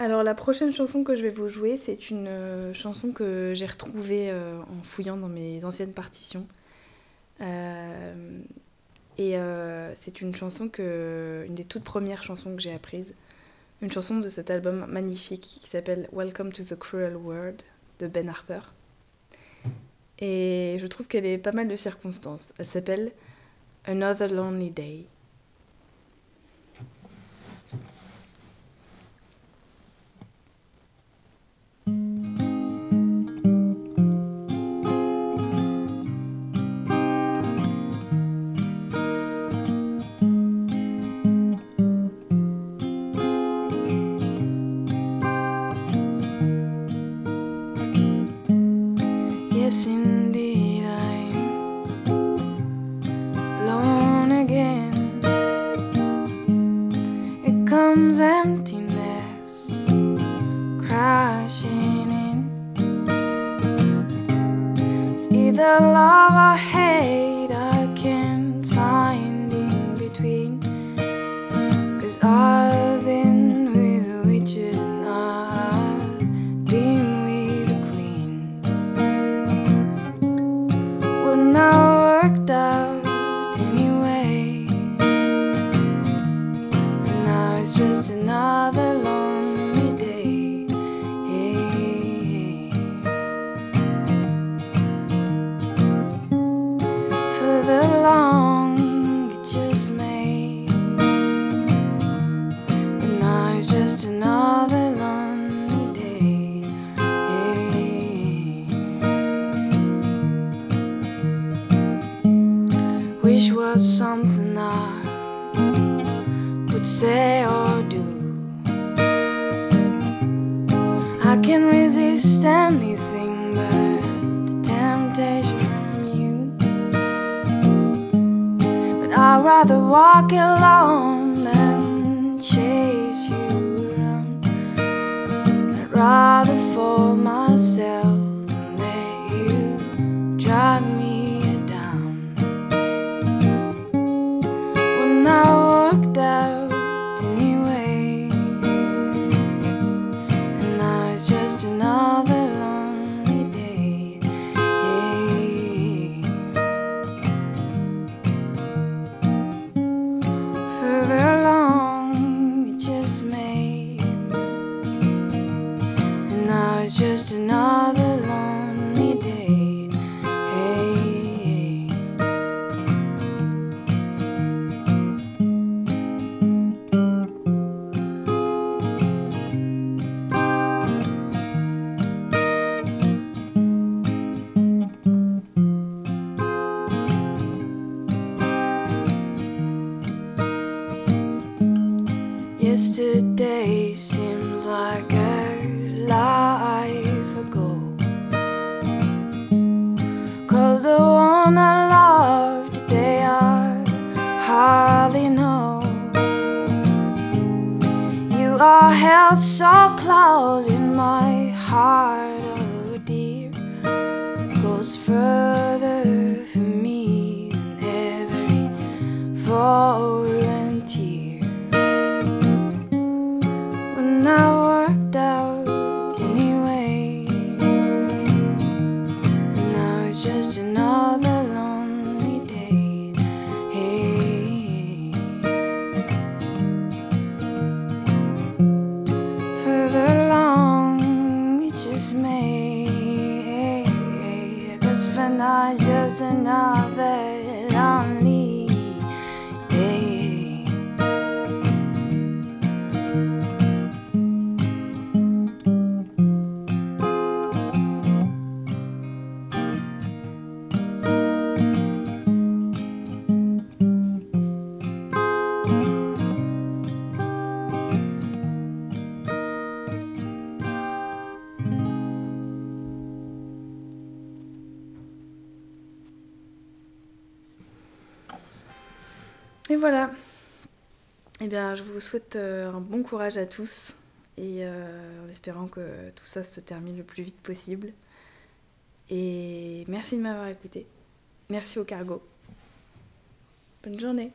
Alors la prochaine chanson que je vais vous jouer, c'est une chanson que j'ai retrouvée en fouillant dans mes anciennes partitions. C'est une chanson une des toutes premières chansons que j'ai apprises. Une chanson de cet album magnifique qui s'appelle Welcome to the Cruel World de Ben Harper. Et je trouve qu'elle est pas mal de circonstances. Elle s'appelle Another Lonely Day. Yes, indeed, I'm alone again. It comes emptiness crashing in. It's either love or hate, I can't find in between. 'Cause I've been with witches and I've been worked out anyway. And now it's just another lonely day. Further along it just made, but now it's just another lonely day. Wish was something I would say or do. I can resist anything but the temptation from you. But I'd rather walk alone than chase you around. I'd rather fold myself than let you drag me. It's just another lonely day. Further along it just made, and now it's just another lonely day. Yesterday seems like a life ago, 'cause the one I love today I hardly know. You are held so close in my heart, oh dear. It goes further for me than every fallen tear. I worked out anyway, and now it's just another lonely day. Further along it just may, 'cause for now it's just another lonely day. Et voilà. Eh bien, je vous souhaite un bon courage à tous et en espérant que tout ça se termine le plus vite possible. Et merci de m'avoir écouté. Merci au Cargo. Bonne journée.